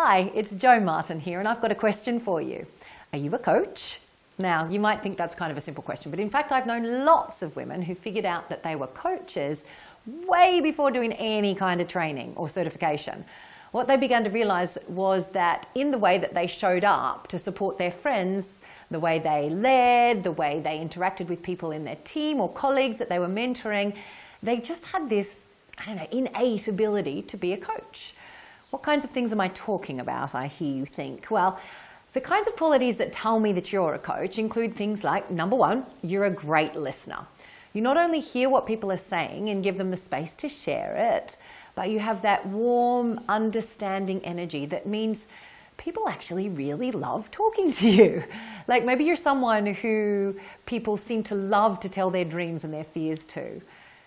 Hi, it's Jo Martin here, and I've got a question for you. Are you a coach? Now, you might think that's kind of a simple question, but in fact, I've known lots of women who figured out that they were coaches way before doing any kind of training or certification. What they began to realize was that in the way that they showed up to support their friends, the way they led, the way they interacted with people in their team or colleagues that they were mentoring, they just had this, I don't know, innate ability to be a coach. What kinds of things am I talking about, I hear you think? Well, the kinds of qualities that tell me that you're a coach include things like, number one, you're a great listener. You not only hear what people are saying and give them the space to share it, but you have that warm, understanding energy that means people actually really love talking to you. Like maybe you're someone who people seem to love to tell their dreams and their fears to.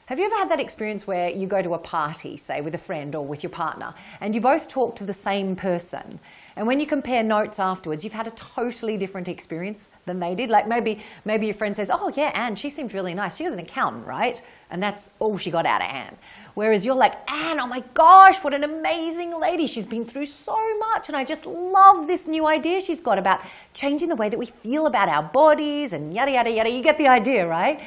Have you ever had that experience where you go to a party, say with a friend or with your partner, and you both talk to the same person, and when you compare notes afterwards, you've had a totally different experience than they did? Like maybe your friend says, oh yeah, Anne, she seemed really nice. She was an accountant, right? And that's all she got out of Anne. Whereas you're like, Anne, oh my gosh, what an amazing lady. She's been through so much, and I just love this new idea she's got about changing the way that we feel about our bodies and yada, yada, yada. You get the idea, right?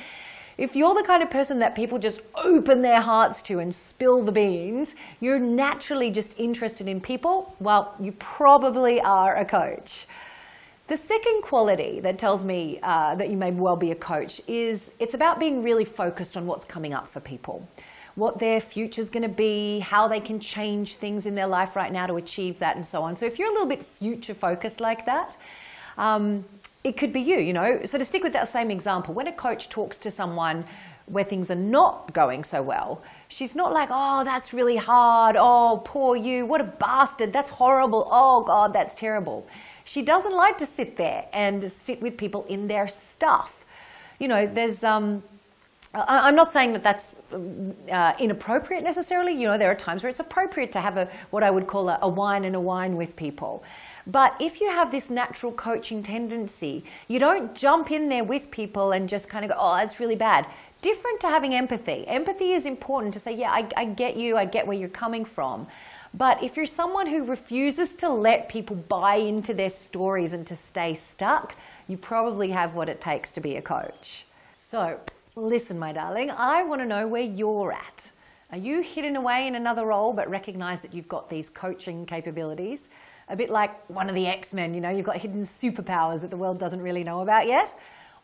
If you're the kind of person that people just open their hearts to and spill the beans, you're naturally just interested in people, well, you probably are a coach. The second quality that tells me that you may well be a coach is it's about being really focused on what's coming up for people, what their future's going to be, how they can change things in their life right now to achieve that, and so on. So if you're a little bit future focused like that, it could be you, you know. So to stick with that same example, when a coach talks to someone where things are not going so well, she's not like, oh, that's really hard. Oh, poor you. What a bastard. That's horrible. Oh, God, that's terrible. She doesn't like to sit there and sit with people in their stuff. You know, there's... I'm not saying that that's inappropriate necessarily. You know, there are times where it's appropriate to have what I would call a wine and a wine with people. But if you have this natural coaching tendency, you don't jump in there with people and just kind of go, oh, that's really bad. Different to having empathy. Empathy is important to say, yeah, I get you, I get where you're coming from. But if you're someone who refuses to let people buy into their stories and to stay stuck, you probably have what it takes to be a coach. So... listen, my darling, I want to know where you're at. Are you hidden away in another role but recognize that you've got these coaching capabilities? A bit like one of the X-Men, you know, you've got hidden superpowers that the world doesn't really know about yet.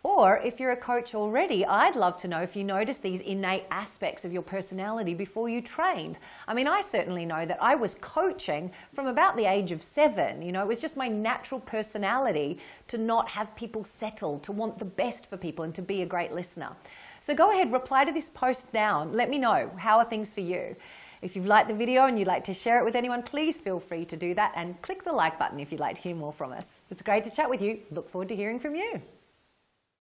Or if you're a coach already, I'd love to know if you notice these innate aspects of your personality before you trained. I mean, I certainly know that I was coaching from about the age of 7. You know, it was just my natural personality to not have people settle, to want the best for people and to be a great listener. So go ahead, reply to this post now. Let me know, how are things for you? If you've liked the video and you'd like to share it with anyone, please feel free to do that and click the like button if you'd like to hear more from us. It's great to chat with you. Look forward to hearing from you.